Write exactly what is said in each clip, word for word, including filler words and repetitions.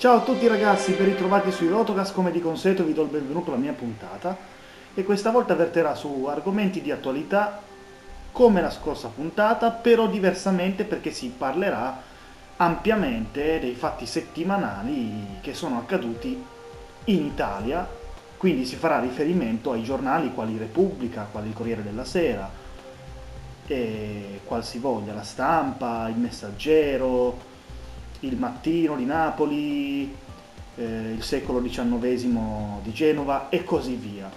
Ciao a tutti ragazzi, ben ritrovati sui Rotocast, come di consueto vi do il benvenuto alla mia puntata e questa volta verterà su argomenti di attualità come la scorsa puntata, però diversamente perché si parlerà ampiamente dei fatti settimanali che sono accaduti in Italia, quindi si farà riferimento ai giornali quali Repubblica, quali il Corriere della Sera, e qualsivoglia, la Stampa, il Messaggero, il Mattino di Napoli, eh, il Secolo diciannovesimo di Genova e così via.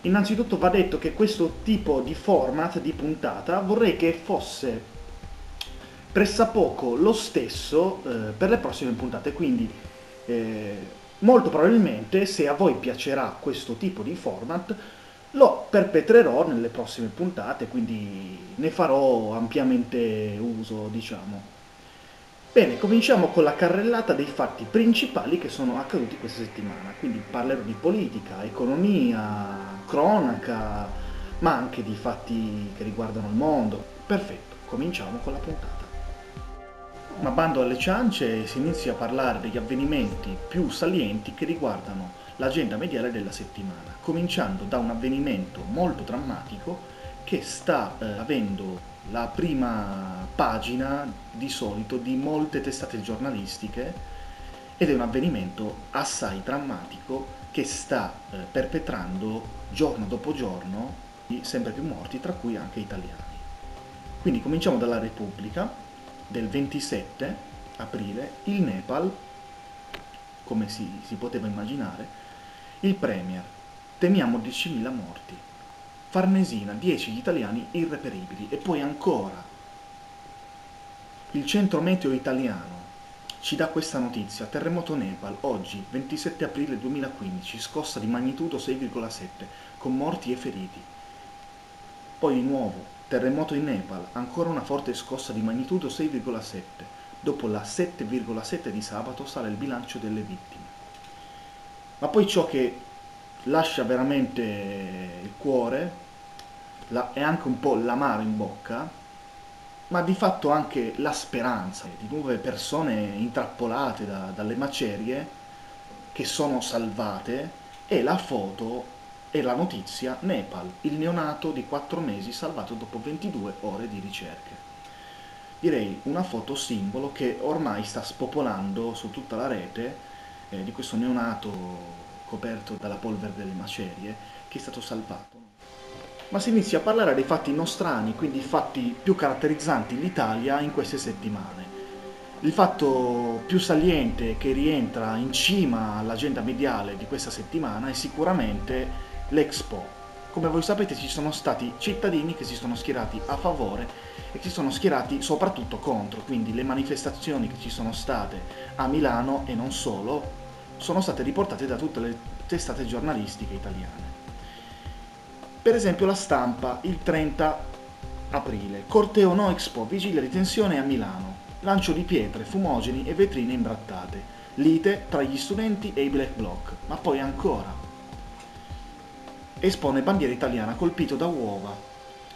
Innanzitutto va detto che questo tipo di format di puntata vorrei che fosse pressappoco lo stesso eh, per le prossime puntate, quindi eh, molto probabilmente, se a voi piacerà questo tipo di format, lo perpetrerò nelle prossime puntate, quindi ne farò ampiamente uso, diciamo. Bene, cominciamo con la carrellata dei fatti principali che sono accaduti questa settimana, quindi parlerò di politica, economia, cronaca, ma anche di fatti che riguardano il mondo. Perfetto, cominciamo con la puntata. Ma bando alle ciance, si inizia a parlare degli avvenimenti più salienti che riguardano l'agenda mediale della settimana, cominciando da un avvenimento molto drammatico che sta eh, avendo la prima pagina di solito di molte testate giornalistiche ed è un avvenimento assai drammatico che sta eh, perpetrando giorno dopo giorno sempre più morti, tra cui anche italiani. Quindi cominciamo dalla Repubblica del ventisette aprile, il Nepal, come si, si poteva immaginare, il Premier, temiamo diecimila morti. Farnesina, dieci gli italiani irreperibili. E poi ancora, il Centro Meteo Italiano ci dà questa notizia: terremoto Nepal, oggi ventisette aprile duemilaquindici, scossa di magnitudo sei virgola sette, con morti e feriti. Poi di nuovo, terremoto in Nepal, ancora una forte scossa di magnitudo sei virgola sette, dopo la sette virgola sette di sabato sale il bilancio delle vittime. Ma poi ciò che lascia veramente il cuore e anche un po' l'amaro in bocca, ma di fatto anche la speranza di nuove persone intrappolate da, dalle macerie che sono salvate, e la foto e la notizia: Nepal, il neonato di quattro mesi salvato dopo ventidue ore di ricerche. Direi una foto simbolo che ormai sta spopolando su tutta la rete eh, di questo neonato coperto dalla polvere delle macerie, che è stato salvato. Ma si inizia a parlare dei fatti nostrani, quindi fatti più caratterizzanti l'Italia in queste settimane. Il fatto più saliente che rientra in cima all'agenda mediale di questa settimana è sicuramente l'Expo. Come voi sapete, ci sono stati cittadini che si sono schierati a favore e che si sono schierati soprattutto contro, quindi le manifestazioni che ci sono state a Milano e non solo sono state riportate da tutte le testate giornalistiche italiane. Per esempio la Stampa, il trenta aprile, corteo no Expo, vigilia di tensione a Milano, lancio di pietre, fumogeni e vetrine imbrattate, lite tra gli studenti e i black bloc. Ma poi ancora, espone bandiera italiana colpito da uova,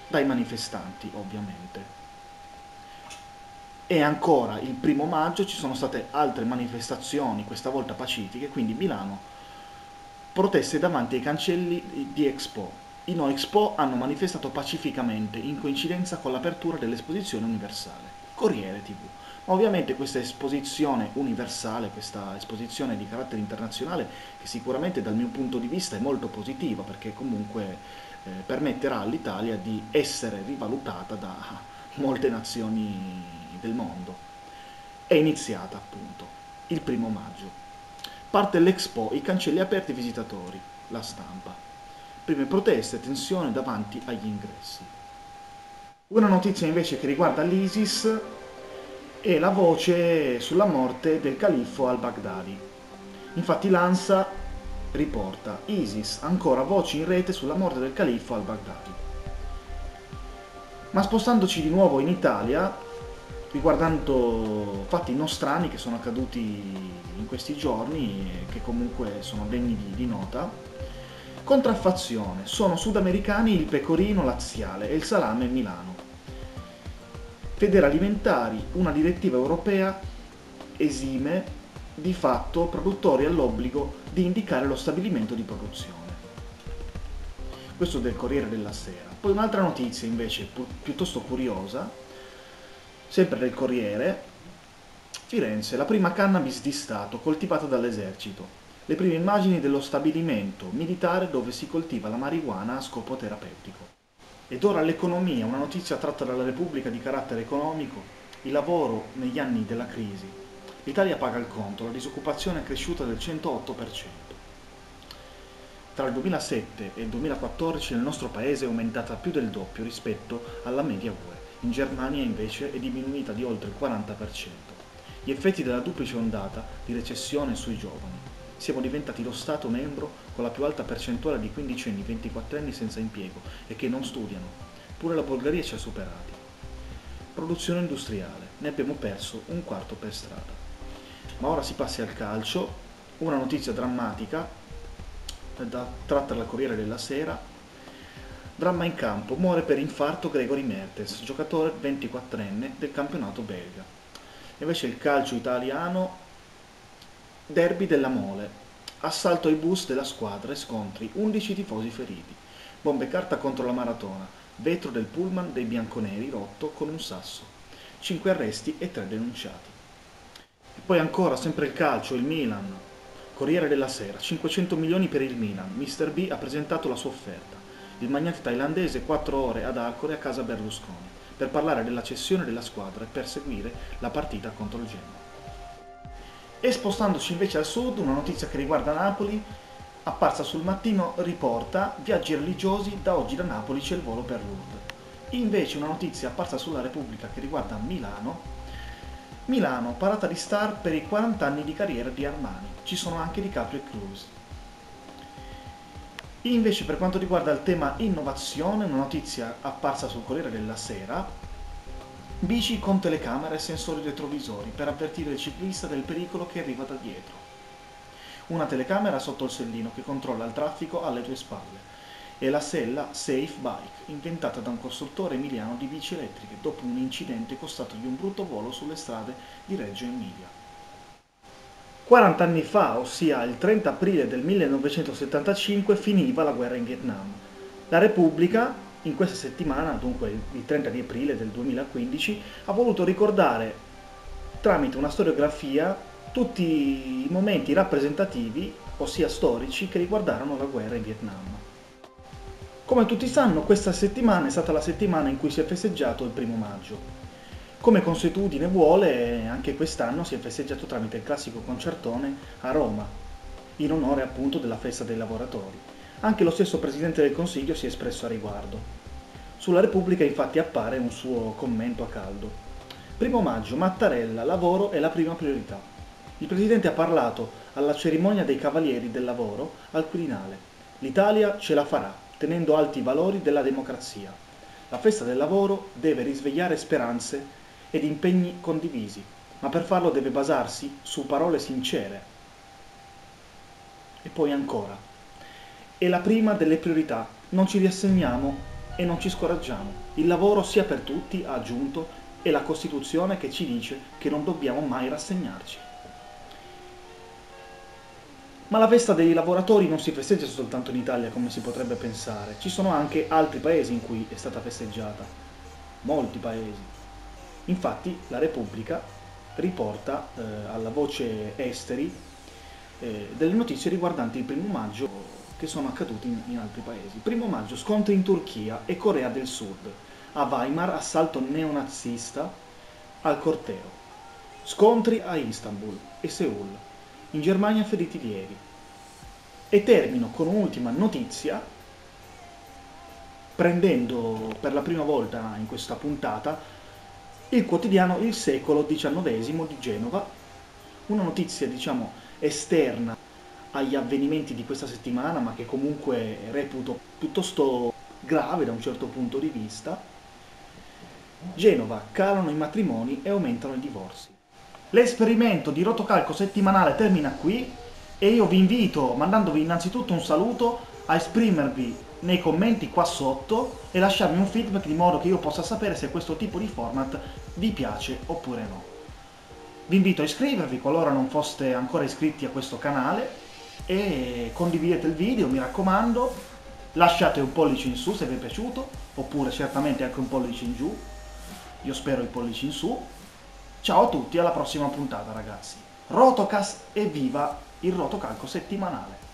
dai manifestanti ovviamente. E ancora il primo maggio ci sono state altre manifestazioni, questa volta pacifiche, quindi Milano, proteste davanti ai cancelli di Expo. I no Expo hanno manifestato pacificamente in coincidenza con l'apertura dell'esposizione universale. Corriere tivù. Ma ovviamente questa esposizione universale, questa esposizione di carattere internazionale, che sicuramente dal mio punto di vista è molto positiva, perché comunque eh, permetterà all'Italia di essere rivalutata da molte nazioni del mondo. È iniziata appunto il primo maggio. Parte l'Expo, i cancelli aperti ai visitatori, la Stampa. Prime proteste, tensione davanti agli ingressi. Una notizia invece che riguarda l'Isis è la voce sulla morte del califfo al Baghdadi. Infatti l'Ansa riporta: Isis, ancora voci in rete sulla morte del califfo al Baghdadi. Ma spostandoci di nuovo in Italia, riguardando fatti nostrani che sono accaduti in questi giorni e che comunque sono degni di, di nota, contraffazione, sono sudamericani il pecorino laziale e il salame Milano. Federalimentari, una direttiva europea esime di fatto produttori all'obbligo di indicare lo stabilimento di produzione. Questo del Corriere della Sera. Poi un'altra notizia invece pi- piuttosto curiosa, sempre del Corriere. Firenze, la prima cannabis di Stato coltivata dall'esercito. Le prime immagini dello stabilimento militare dove si coltiva la marijuana a scopo terapeutico. Ed ora l'economia, una notizia tratta dalla Repubblica di carattere economico, il lavoro negli anni della crisi. L'Italia paga il conto, la disoccupazione è cresciuta del centootto per cento. Tra il duemilasette e il duemilaquattordici nel nostro paese è aumentata più del doppio rispetto alla media U E. In Germania invece è diminuita di oltre il quaranta per cento. Gli effetti della duplice ondata di recessione sui giovani. Siamo diventati lo Stato membro con la più alta percentuale di quindicenni, ventiquattrenni senza impiego e che non studiano. Pure la Bulgaria ci ha superati. Produzione industriale. Ne abbiamo perso un quarto per strada. Ma ora si passi al calcio. Una notizia drammatica, da, tratta dal Corriere della Sera. Dramma in campo. Muore per infarto Gregory Mertens, giocatore ventiquattrenne del campionato belga. Invece il calcio italiano. Derby della Mole. Assalto ai bus della squadra e scontri, undici tifosi feriti. Bombe carta contro la maratona. Vetro del pullman dei bianconeri rotto con un sasso. cinque arresti e tre denunciati. E poi ancora, sempre il calcio, il Milan. Corriere della Sera, cinquecento milioni per il Milan. mister B ha presentato la sua offerta. Il magnate thailandese quattro ore ad Arcore a casa Berlusconi per parlare della cessione della squadra e per seguire la partita contro il Genoa. E spostandoci invece al sud, una notizia che riguarda Napoli, apparsa sul Mattino, riporta viaggi religiosi, da oggi da Napoli c'è il volo per Lourdes. Invece una notizia apparsa sulla Repubblica che riguarda Milano, Milano, parata di star per i quaranta anni di carriera di Armani, ci sono anche DiCaprio e Cruise. Invece per quanto riguarda il tema innovazione, una notizia apparsa sul Corriere della Sera, bici con telecamera e sensori retrovisori per avvertire il ciclista del pericolo che arriva da dietro. Una telecamera sotto il sellino che controlla il traffico alle tue spalle. E la sella Safe Bike, inventata da un costruttore emiliano di bici elettriche dopo un incidente costato di un brutto volo sulle strade di Reggio Emilia. quaranta anni fa, ossia il trenta aprile del millenovecentosettantacinque, finiva la guerra in Vietnam. La Repubblica, in questa settimana, dunque il trenta di aprile del duemilaquindici, ha voluto ricordare tramite una storiografia tutti i momenti rappresentativi, ossia storici, che riguardarono la guerra in Vietnam. Come tutti sanno, questa settimana è stata la settimana in cui si è festeggiato il primo maggio. Come consuetudine vuole, anche quest'anno si è festeggiato tramite il classico concertone a Roma, in onore appunto della festa dei lavoratori. Anche lo stesso Presidente del Consiglio si è espresso a riguardo. Sulla Repubblica infatti appare un suo commento a caldo. Primo maggio, Mattarella, lavoro è la prima priorità. Il Presidente ha parlato alla cerimonia dei Cavalieri del Lavoro al Quirinale. L'Italia ce la farà, tenendo alti i valori della democrazia. La festa del lavoro deve risvegliare speranze ed impegni condivisi, ma per farlo deve basarsi su parole sincere. E poi ancora. È la prima delle priorità, non ci riassegniamo e non ci scoraggiamo. Il lavoro sia per tutti, ha aggiunto, è la Costituzione che ci dice che non dobbiamo mai rassegnarci. Ma la festa dei lavoratori non si festeggia soltanto in Italia come si potrebbe pensare, ci sono anche altri paesi in cui è stata festeggiata, molti paesi. Infatti la Repubblica riporta eh, alla voce esteri eh, delle notizie riguardanti il primo maggio che sono accaduti in, in altri paesi. Primo maggio, scontri in Turchia e Corea del Sud. A Weimar, assalto neonazista al corteo. Scontri a Istanbul e Seoul. In Germania feriti lievi. E termino con un'ultima notizia, prendendo per la prima volta in questa puntata il quotidiano Il Secolo diciannovesimo di Genova, una notizia diciamo esterna agli avvenimenti di questa settimana, ma che comunque reputo piuttosto grave da un certo punto di vista. Genova, calano i matrimoni e aumentano i divorzi. L'esperimento di Rotocalco settimanale termina qui e io vi invito, mandandovi innanzitutto un saluto, a esprimervi nei commenti qua sotto e lasciarmi un feedback di modo che io possa sapere se questo tipo di format vi piace oppure no. Vi invito a iscrivervi qualora non foste ancora iscritti a questo canale e condividete il video, mi raccomando, lasciate un pollice in su se vi è piaciuto, oppure certamente anche un pollice in giù, io spero i pollici in su. Ciao a tutti, alla prossima puntata ragazzi. Rotocast e viva il rotocalco settimanale!